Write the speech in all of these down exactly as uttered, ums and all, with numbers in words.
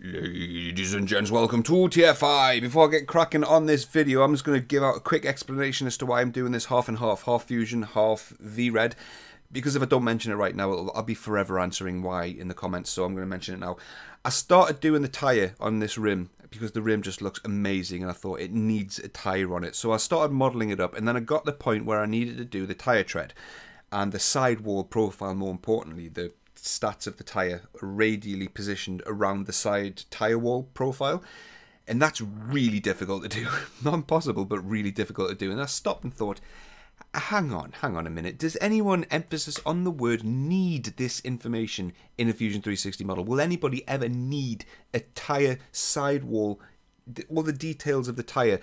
Ladies and gents, welcome to T F I. Before I get cracking on this video, I'm just going to give out a quick explanation as to why I'm doing this half and half, half Fusion, half VRed, because if I don't mention it right now, it'll, I'll be forever answering why in the comments, so I'm going to mention it now. I started doing the tyre on this rim because the rim just looks amazing and I thought it needs a tyre on it. So I started modelling it up and then I got to the point where I needed to do the tyre tread and the sidewall profile, more importantly, the stats of the tyre radially positioned around the side tyre wall profile, and that's really difficult to do. Not impossible, but really difficult to do. And I stopped and thought, hang on hang on a minute, does anyone, emphasis on the word, need this information in a Fusion three sixty model? Will anybody ever need a tyre sidewall, all the details of the tyre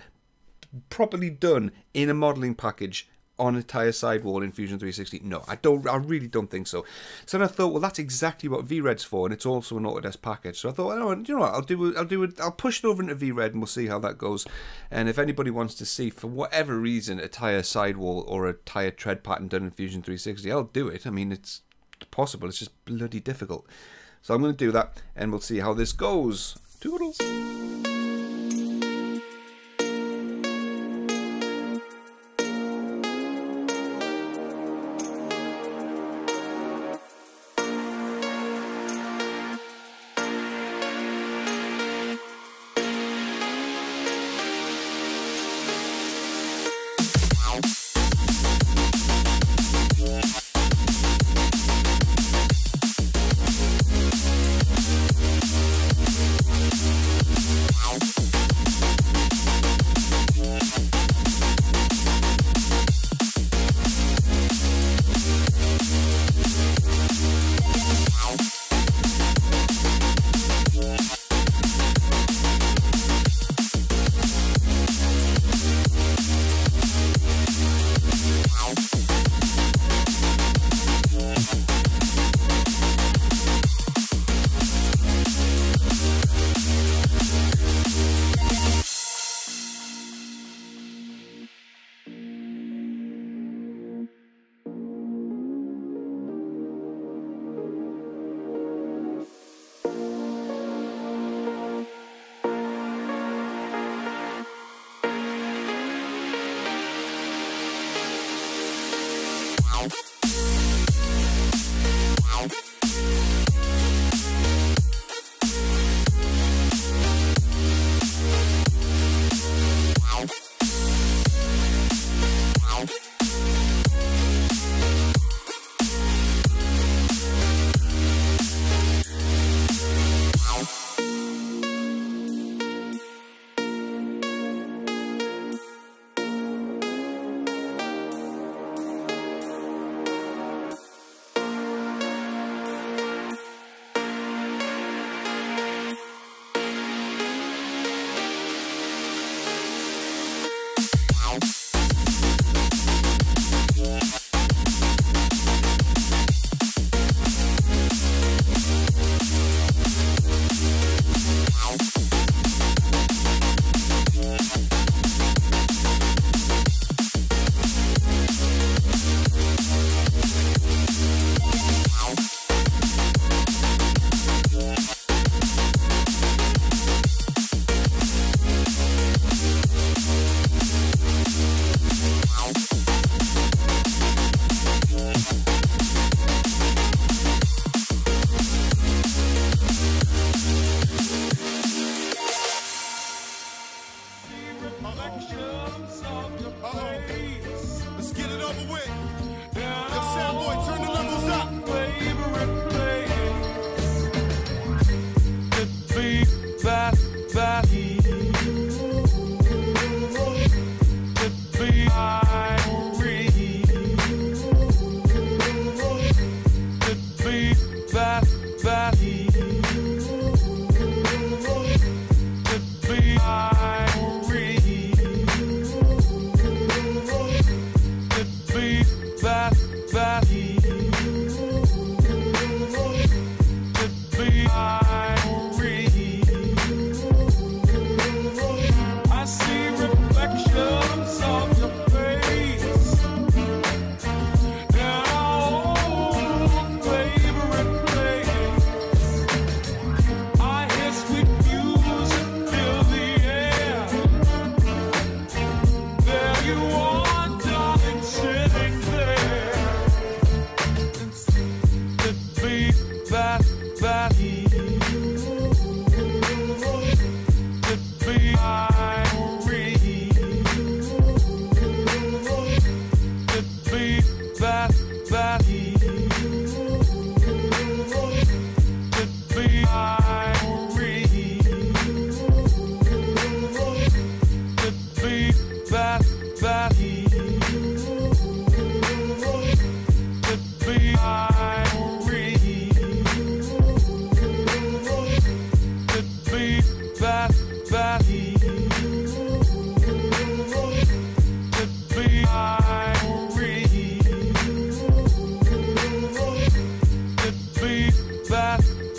properly done in a modelling package on a tyre sidewall in Fusion three sixty? No, I don't. I really don't think so. So then I thought, well, that's exactly what VRed's for, and it's also an Autodesk package. So I thought, oh, you know what, I'll do it. I'll do it. I'll push it over into VRed, and we'll see how that goes. And if anybody wants to see, for whatever reason, a tyre sidewall or a tyre tread pattern done in Fusion three sixty, I'll do it. I mean, it's possible. It's just bloody difficult. So I'm going to do that, and we'll see how this goes. Toodles.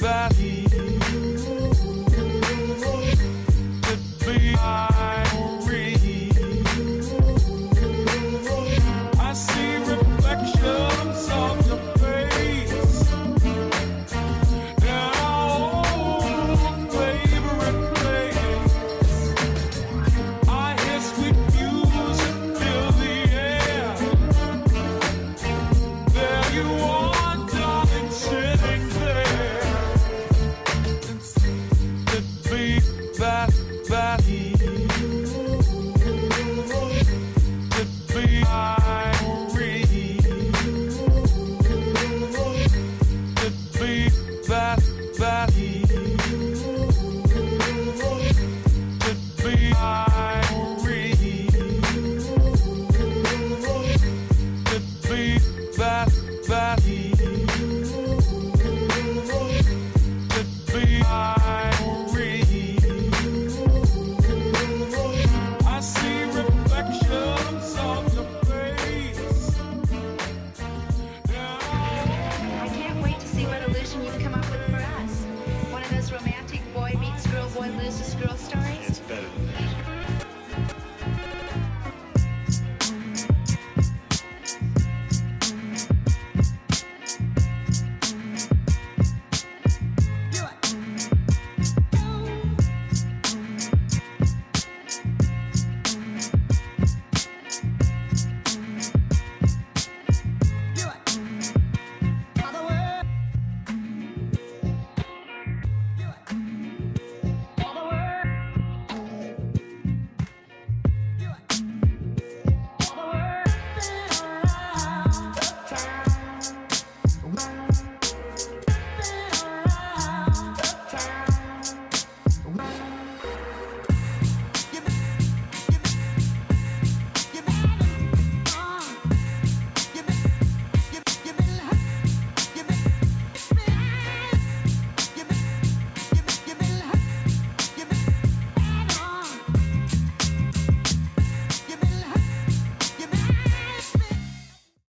Paris.